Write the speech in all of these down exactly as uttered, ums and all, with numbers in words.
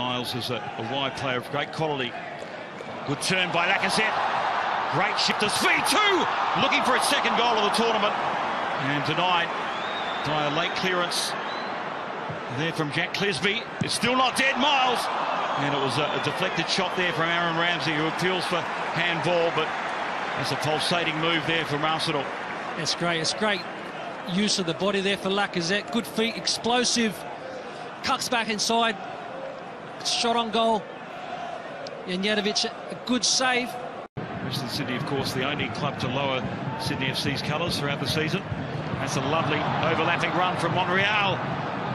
Niles is a, a wide player of great quality. Good turn by Lacazette. Great shift to V two! Looking for his second goal of the tournament. And denied by a late clearance there from Jack Clisby. It's still not dead, Miles. And it was a, a deflected shot there from Aaron Ramsey, who appeals for handball, but that's a pulsating move there from Arsenal. It's great. It's great use of the body there for Lacazette. Good feet, explosive. Cuts back inside. Shot on goal. Janjetovic, a good save. Western Sydney, of course, the only club to lower Sydney F C's colours throughout the season. That's a lovely overlapping run from Monreal.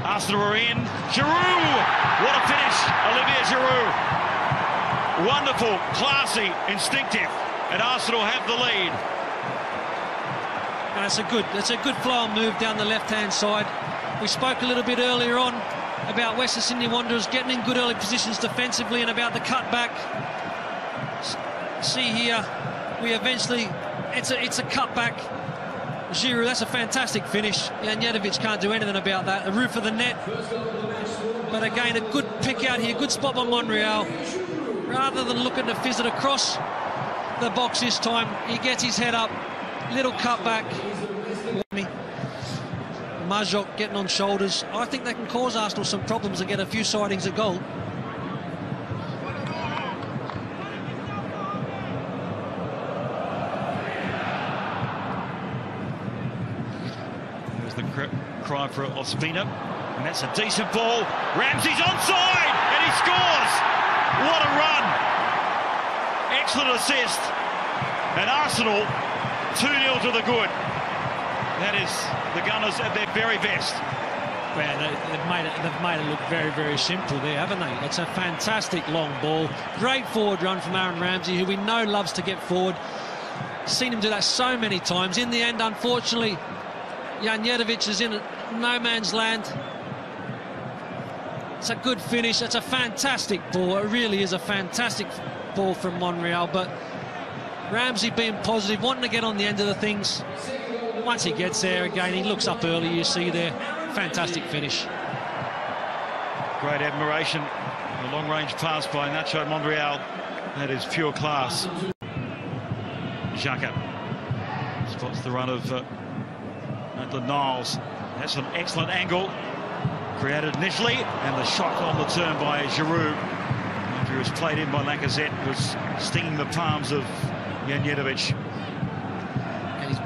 Arsenal are in. Giroud! What a finish, Olivier Giroud. Wonderful, classy, instinctive, and Arsenal have the lead. And it's a good, it's a good flow and move down the left-hand side. We spoke a little bit earlier on about Western Sydney Wanderers getting in good early positions defensively and about the cutback. See here, we eventually, it's a, it's a cutback. Giroud, that's a fantastic finish. Janjetovic can't do anything about that. The roof of the net. But again, a good pick out here, good spot by Monreal. Rather than looking to fizz it across the box this time, he gets his head up. Little cutback. Majok getting on shoulders. I think they can cause Arsenal some problems and get a few sightings at goal. There's the cr cry for Ospina, and that's a decent ball. Ramsey's onside, and he scores! What a run! Excellent assist, and Arsenal two nil to the good. That is the Gunners at their very best. Man, they've made it, they've made it look very, very simple there, haven't they? It's a fantastic long ball. Great forward run from Aaron Ramsey, who we know loves to get forward. Seen him do that so many times. In the end, unfortunately, Janjetovic is in no man's land. It's a good finish. It's a fantastic ball. It really is a fantastic ball from Monreal, but Ramsey being positive, wanting to get on the end of the things. Once he gets there again, he looks up early, you see there. Fantastic finish. Great admiration. A long-range pass by Nacho Monreal. That is pure class. Xhaka spots the run of uh, Maitland Niles. That's an excellent angle. Created initially, and the shot on the turn by Giroud. After he was played in by Lacazette, was stinging the palms of Janjetovic.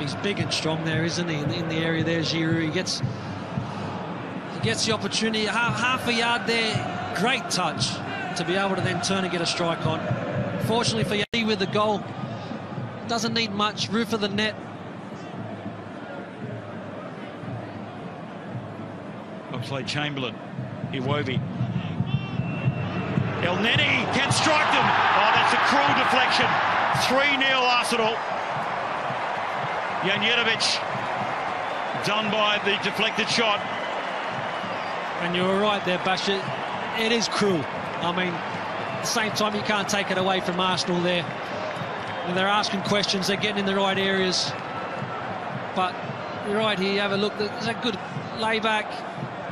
He's big and strong there, isn't he? In the, in the area there, Giroud. He gets, he gets the opportunity. Half, half a yard there. Great touch to be able to then turn and get a strike on. Fortunately for Yanni with the goal, doesn't need much. Roof of the net. Oxlade-Chamberlain, Iwobi. Elneny can strike them. Oh, that's a cruel deflection. three nil Arsenal. Janjetovic done by the deflected shot. And you were right there, Bashir. It is cruel. I mean, at the same time, you can't take it away from Arsenal there. And they're asking questions, they're getting in the right areas. But right here, you have a look. There's a good layback.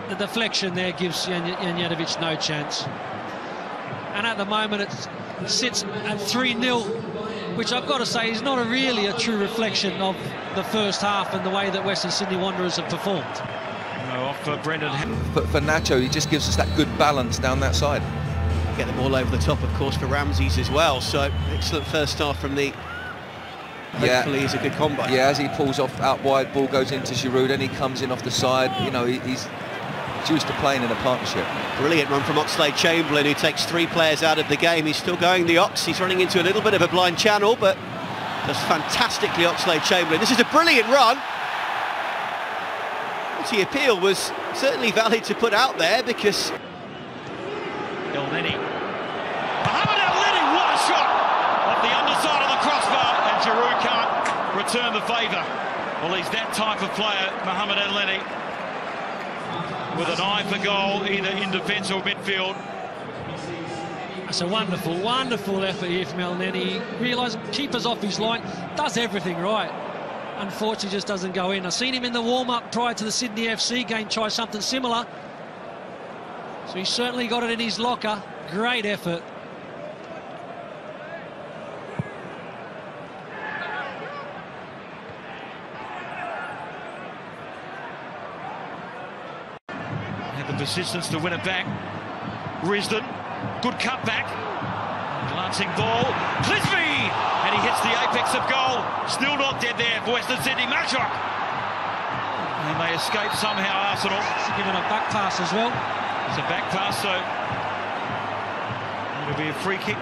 The deflection there gives Janjetovic no chance. And at the moment, it sits at three nil. Which I've got to say is not a really a true reflection of the first half and the way that Western Sydney Wanderers have performed. No, off for Brendan. But for Nacho, he just gives us that good balance down that side. Get them all over the top, of course, for Ramses as well. So excellent first half from the. Hopefully, yeah. He's a good combo. Yeah, as he pulls off out wide, ball goes into Giroud, and he comes in off the side. You know, he, he's. Used to playing in a partnership. Brilliant run from Oxlade-Chamberlain, who takes three players out of the game. He's still going, the Ox. He's running into a little bit of a blind channel, but does fantastically, Oxlade-Chamberlain. This is a brilliant run. What he appealed was certainly valid to put out there, because Elneny. Mohamed Elneny, what a shot! Off the underside of the crossbar, and Giroud can't return the favour. Well, he's that type of player, Mohamed Elneny. With an eye for goal, either in defence or midfield. That's a wonderful, wonderful effort here from Elneny. He realises keeper's off his line, does everything right. Unfortunately, just doesn't go in. I've seen him in the warm-up prior to the Sydney F C game try something similar. So he's certainly got it in his locker. Great effort. Had the persistence to win it back. Risdon, good cutback. Glancing ball. Clisby! And he hits the apex of goal. Still not dead there for Western Sydney. Matrak! And they escape somehow, Arsenal. Given a back pass as well. It's a back pass, so... it'll be a free kick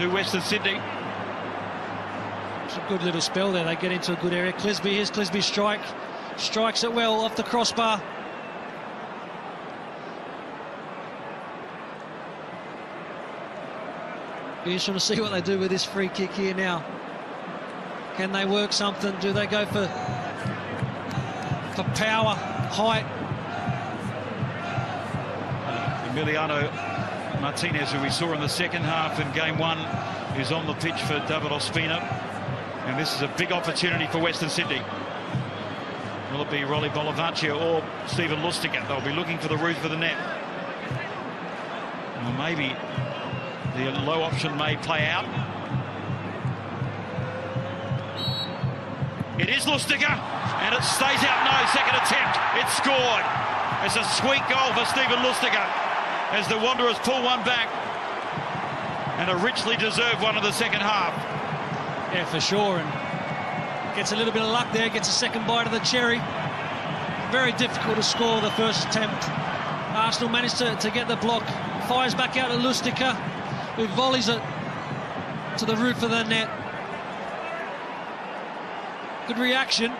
to Western Sydney. It's a good little spell there. They get into a good area. Clisby, here's Clisby's strike. Strikes it well off the crossbar. We just want to see what they do with this free kick here now. Can they work something? Do they go for, for power, height? Emiliano Martinez, who we saw in the second half in game one, is on the pitch for Davido Spina, and this is a big opportunity for Western Sydney. Will it be Rolly Bolivaccio or Steven Lustica? They'll be looking for the roof of the net. Well, maybe the low option may play out. It is Lustica, and it stays out. No, second attempt, it's scored. It's a sweet goal for Steven Lustica, as the Wanderers pull one back, and a richly deserved one in the second half. Yeah, for sure, and gets a little bit of luck there, gets a second bite of the cherry. Very difficult to score the first attempt. Arsenal managed to, to get the block, fires back out to Lustica, who volleys it to the roof of the net. Good reaction,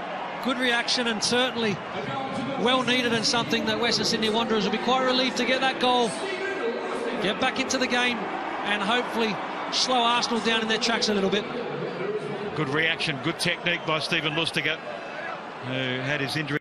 good reaction, and certainly well needed, and something that Western Sydney Wanderers will be quite relieved to get that goal, get back into the game, and hopefully slow Arsenal down in their tracks a little bit. Good reaction, good technique by Steven Lustica, who had his injury.